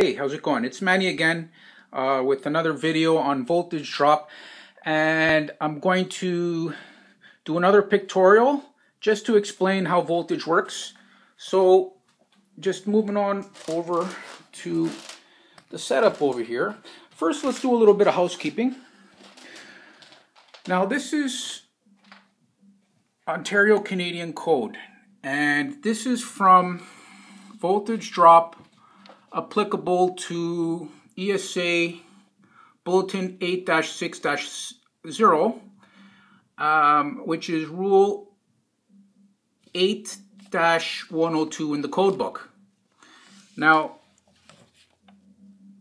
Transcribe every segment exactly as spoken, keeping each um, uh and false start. Hey, how's it going? It's Manny again uh, with another video on voltage drop, and I'm going to do another pictorial just to explain how voltage works. So just moving on over to the setup over here. First, let's do a little bit of housekeeping. Now this is Ontario Canadian code, and this is from voltage drop applicable to E S A Bulletin eight dash six dash zero, um, which is Rule eight dash one oh two in the code book. Now,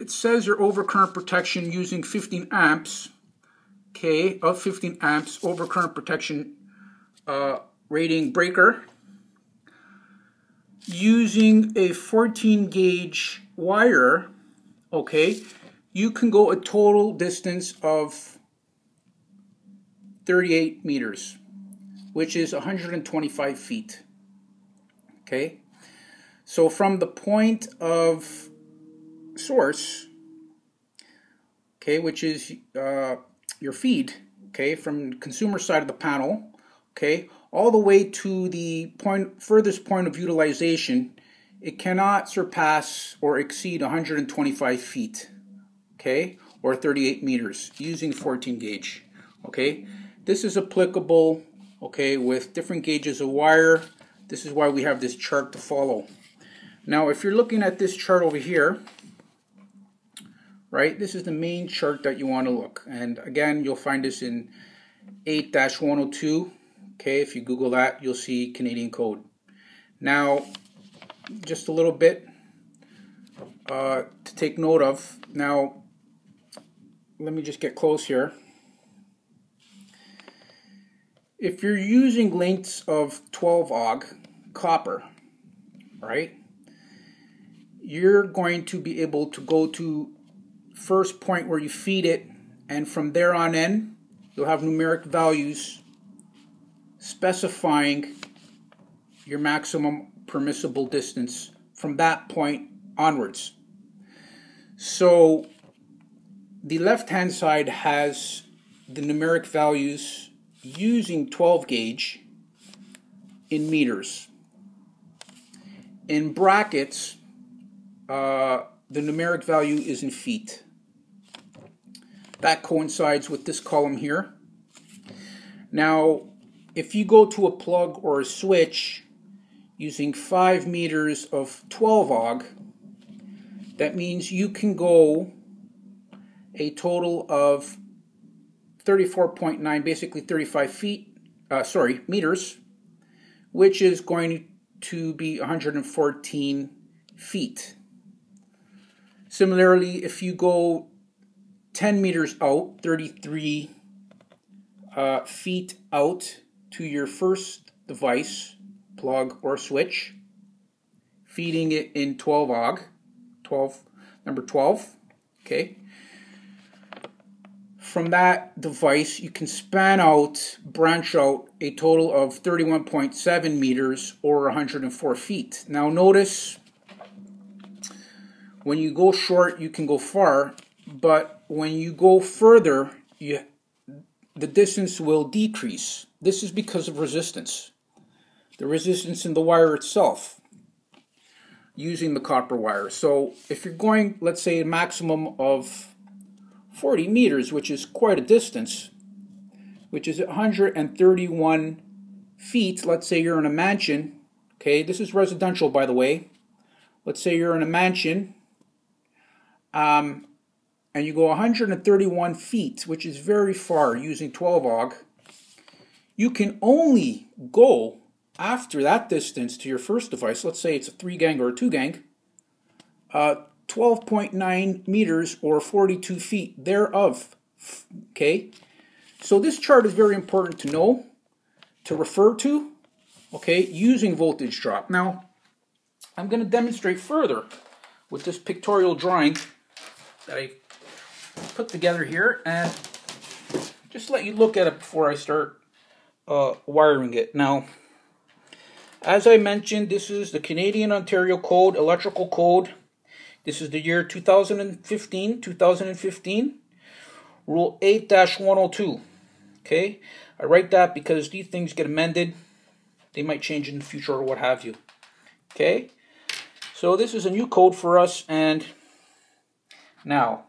it says your overcurrent protection using fifteen amps, K of fifteen amps, overcurrent protection uh, rating breaker, using a fourteen gauge wire, okay, you can go a total distance of thirty-eight meters, which is one hundred twenty-five feet, okay? So from the point of source, okay, which is uh, your feed, okay, from consumer side of the panel, okay, all the way to the point, furthest point of utilization, it cannot surpass or exceed one hundred twenty-five feet, okay, or thirty-eight meters using fourteen gauge, okay. This is applicable, okay, with different gauges of wire. This is why we have this chart to follow. Now, if you're looking at this chart over here, right, this is the main chart that you want to look. And again, you'll find this in eight dash one oh two. Okay, if you Google that, you'll see Canadian code. Now, just a little bit uh, to take note of. Now, let me just get close here. If you're using lengths of twelve A U G copper, right, you're going to be able to go to first point where you feed it, and from there on in, you'll have numeric values specifying your maximum permissible distance from that point onwards. So the left hand side has the numeric values using twelve gauge in meters. In brackets, uh, the numeric value is in feet. That coincides with this column here. Now, if you go to a plug or a switch using five meters of twelve A U G, that means you can go a total of thirty-four point nine, basically thirty-five feet, uh, sorry, meters, which is going to be one hundred fourteen feet. Similarly, if you go ten meters out, thirty-three uh, feet out, to your first device, plug or switch, feeding it in twelve A U G, twelve, number twelve, okay. From that device, you can span out, branch out a total of thirty-one point seven meters or one hundred four feet. Now notice, when you go short, you can go far, but when you go further, you, the distance will decrease. This is because of resistance, the resistance in the wire itself using the copper wire. So if you're going, let's say, a maximum of forty meters, which is quite a distance, which is one hundred thirty-one feet, let's say you're in a mansion, okay, this is residential, by the way, let's say you're in a mansion, um, and you go one hundred thirty-one feet, which is very far using twelve A U G, you can only go after that distance to your first device, let's say it's a three gang or a two gang, uh, twelve point nine meters or forty-two feet thereof, okay? So this chart is very important to know, to refer to, okay, using voltage drop. Now, I'm going to demonstrate further with this pictorial drawing that I put together here, and just let you look at it before I start Uh, wiring it. Now, as I mentioned, this is the Canadian Ontario Code, electrical code, This is the year two thousand fifteen, two thousand fifteen, Rule eight dash one oh two. Okay, I write that because these things get amended. They might change in the future or what have you. Okay, so this is a new code for us. And now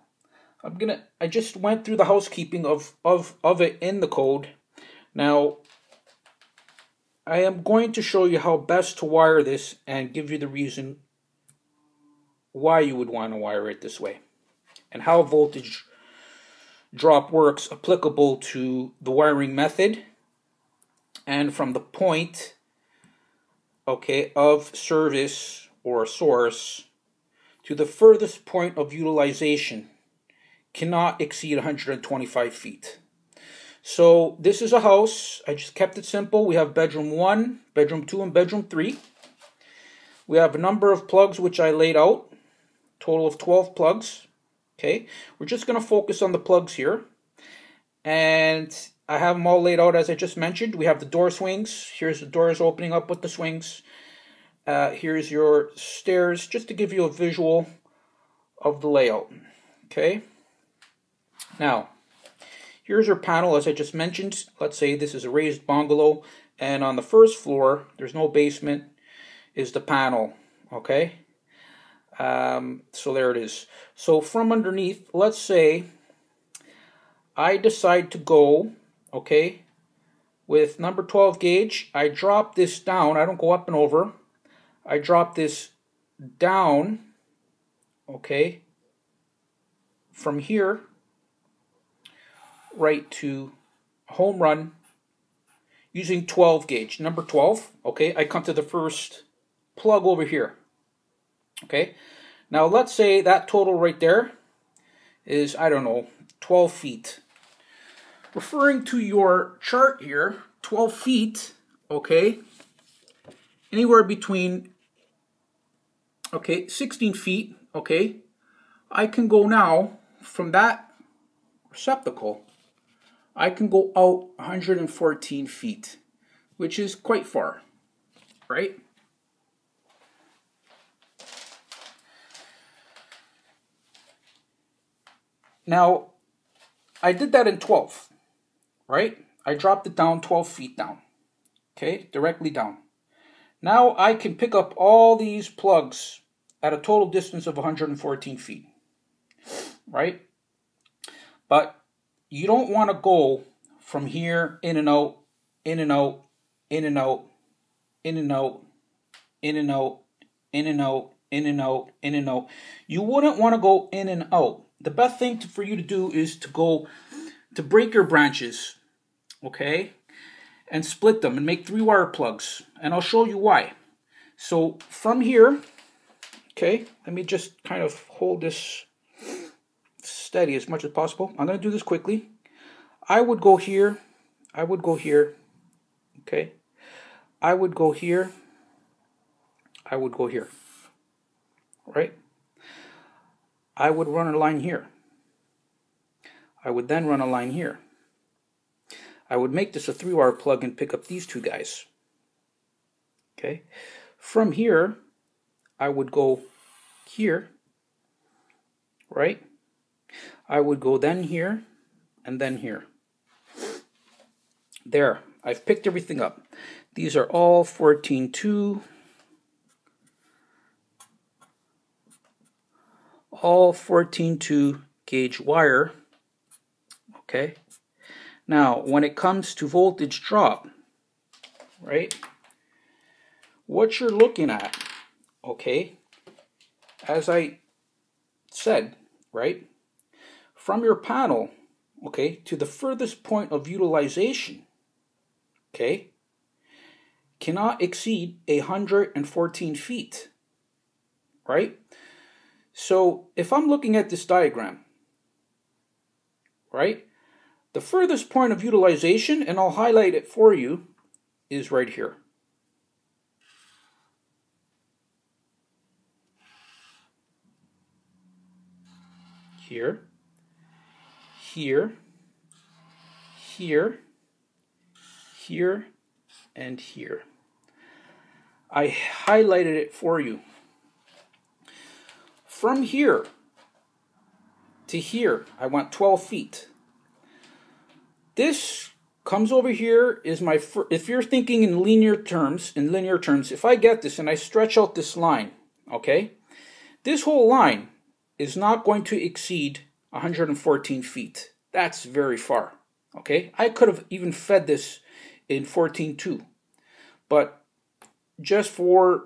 I'm gonna, I just went through the housekeeping of, of, of it in the code. Now I am going to show you how best to wire this and give you the reason why you would want to wire it this way and how voltage drop works applicable to the wiring method and from the point, okay, of service or source to the furthest point of utilization cannot exceed one hundred twenty-five feet. So this is a house. I just kept it simple. We have bedroom one, bedroom two, and bedroom three. We have a number of plugs which I laid out, total of twelve plugs. Okay, we're just going to focus on the plugs here, and I have them all laid out as I just mentioned. We have the door swings. Here's the doors opening up with the swings. Uh, here's your stairs, just to give you a visual of the layout. Okay, now here's your panel as I just mentioned. Let's say this is a raised bungalow, and on the first floor, there's no basement, is the panel. Okay. Um, so there it is. So from underneath, let's say I decide to go, okay, with number twelve gauge. I drop this down. I don't go up and over. I drop this down, okay, from here right to home run using twelve gauge. Number twelve, okay, I come to the first plug over here. Okay, now let's say that total right there is, I don't know, twelve feet. Referring to your chart here, twelve feet, okay, anywhere between, okay, sixteen feet, okay, I can go now from that receptacle, I can go out one hundred fourteen feet, which is quite far, right? Now, I did that in twelve, right? I dropped it down twelve feet down, okay, directly down. Now I can pick up all these plugs at a total distance of one hundred fourteen feet, right? But you don't want to go from here in and out, in and out, in and out, in and out, in and out, in and out, in and out, in and out. You wouldn't want to go in and out. The best thing to, for you to do is to go to break your branches, okay, and split them and make three wire plugs, and I'll show you why. So from here, okay, let me just kind of hold this steady as much as possible. I'm going to do this quickly. I would go here, I would go here, okay, I would go here, I would go here, right? I would run a line here. I would then run a line here. I would make this a three-wire plug and pick up these two guys. Okay. From here, I would go here, right? I would go then here and then here. There. I've picked everything up. These are all fourteen two. All fourteen two gauge wire. Okay, now when it comes to voltage drop, right, what you're looking at, okay, as I said, right, from your panel, okay, to the furthest point of utilization, okay, cannot exceed one hundred fourteen feet, right? So if I'm looking at this diagram, right, the furthest point of utilization, and I'll highlight it for you, is right here. Here, here, here, here, and here. I highlighted it for you. from here to here, I want twelve feet. This comes over here is my, if you're thinking in linear terms, in linear terms, if I get this and I stretch out this line, okay, this whole line is not going to exceed one hundred fourteen feet. That's very far, okay? I could have even fed this in fourteen two, but just for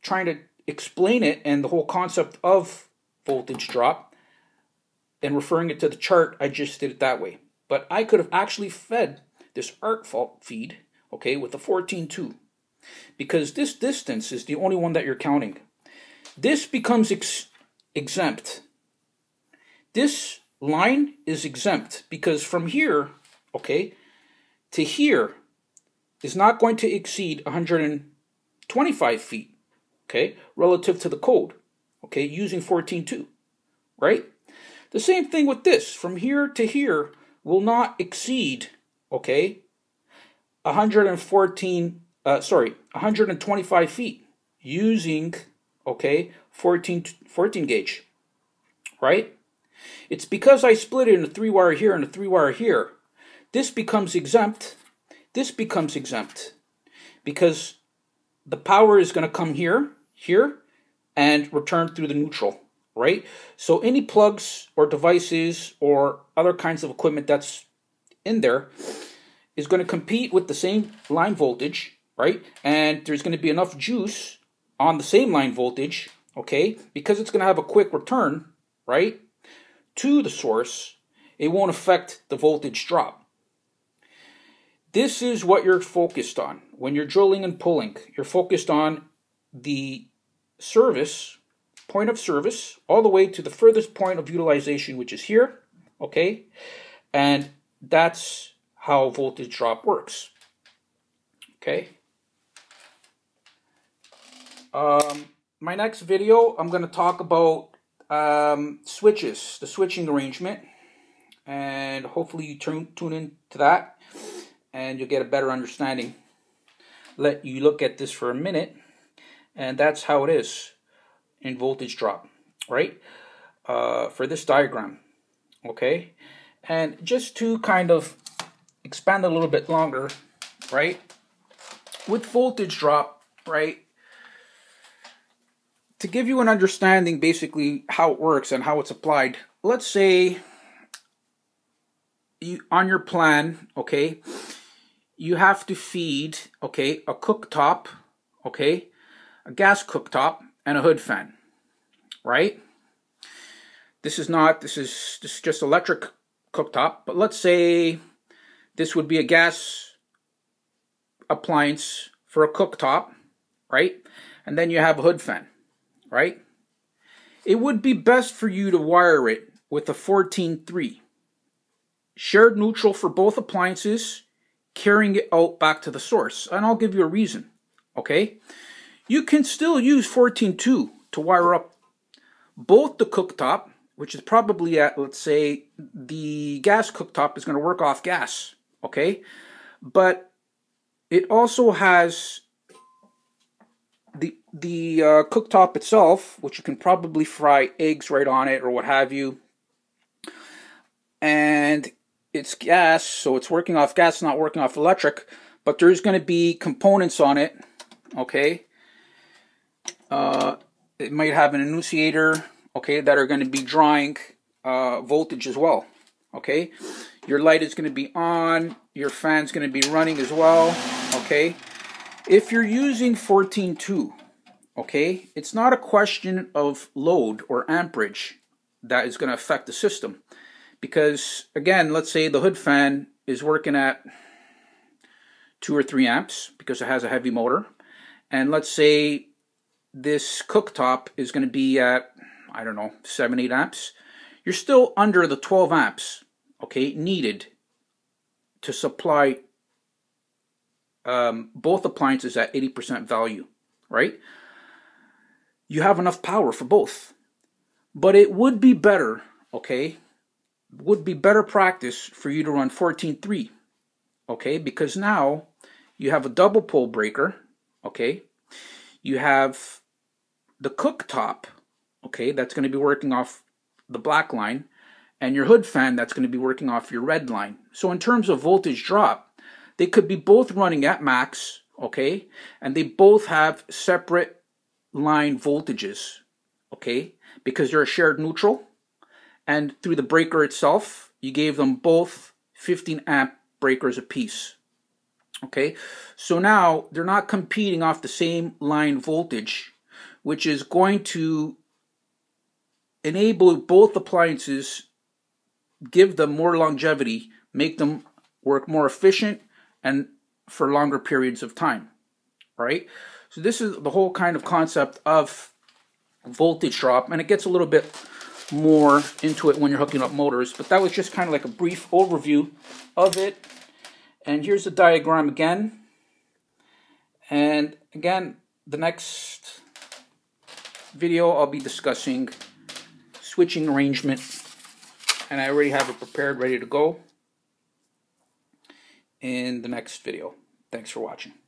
trying to explain it and the whole concept of voltage drop and referring it to the chart, I just did it that way. But I could have actually fed this arc fault feed, okay, with a fourteen two, because this distance is the only one that you're counting. This becomes ex exempt. This line is exempt because from here, okay, to here is not going to exceed one hundred twenty-five feet, okay, relative to the code, okay, using fourteen two, right? The same thing with this. From here to here will not exceed, okay, one hundred fourteen, uh, sorry, one hundred twenty-five feet using, okay, fourteen, fourteen gauge, right? It's because I split it into three wire here and a three wire here. This becomes exempt. This becomes exempt because the power is going to come here, here, and return through the neutral, right? So any plugs or devices or other kinds of equipment that's in there is going to compete with the same line voltage, right? And there's going to be enough juice on the same line voltage, okay? Because it's going to have a quick return, right, to the source, it won't affect the voltage drop. This is what you're focused on when you're drilling and pulling. You're focused on the service, point of service, all the way to the furthest point of utilization, which is here, okay? And that's how voltage drop works, okay? Um, my next video, I'm going to talk about um, switches, the switching arrangement, and hopefully you turn, tune in to that. And you'll get a better understanding. Let you look at this for a minute, and that's how it is in voltage drop, right? Uh, for this diagram, okay? And just to kind of expand a little bit longer, right? With voltage drop, right? To give you an understanding, basically, how it works and how it's applied, let's say you, on your plan, okay, you have to feed, okay, a cooktop, okay, a gas cooktop, and a hood fan, right? This is not, this is, this is just electric cooktop, but let's say this would be a gas appliance for a cooktop, right? And then you have a hood fan, right? It would be best for you to wire it with a fourteen three. Shared neutral for both appliances, carrying it out back to the source, and I'll give you a reason, okay? You can still use fourteen two to wire up both the cooktop, which is probably at, let's say, the gas cooktop is going to work off gas, okay? But it also has the, the uh, cooktop itself, which you can probably fry eggs right on it or what have you, and it's gas, so it's working off gas, not working off electric, but there's going to be components on it, okay? Uh, it might have an annunciator, okay, that are going to be drawing uh, voltage as well, okay? Your light is going to be on, your fan's going to be running as well, okay? If you're using fourteen two, okay, it's not a question of load or amperage that is going to affect the system. Because, again, let's say the hood fan is working at two or three amps because it has a heavy motor. And let's say this cooktop is going to be at, I don't know, seven, eight amps. You're still under the twelve amps, okay, needed to supply um, both appliances at eighty percent value, right? You have enough power for both. But it would be better, okay, would be better practice for you to run fourteen three, okay? Because now you have a double pole breaker, okay? You have the cooktop, okay, that's going to be working off the black line, and your hood fan, that's going to be working off your red line. So in terms of voltage drop, they could be both running at max, okay, and they both have separate line voltages, okay, because they're a shared neutral, and through the breaker itself, you gave them both fifteen amp breakers apiece. Okay, so now they're not competing off the same line voltage, which is going to enable both appliances, give them more longevity, make them work more efficient and for longer periods of time, right? So this is the whole kind of concept of voltage drop, and it gets a little bit more into it when you're hooking up motors, but that was just kind of like a brief overview of it. And here's the diagram again. And again, the next video I'll be discussing switching arrangement, and I already have it prepared, ready to go in the next video. Thanks for watching.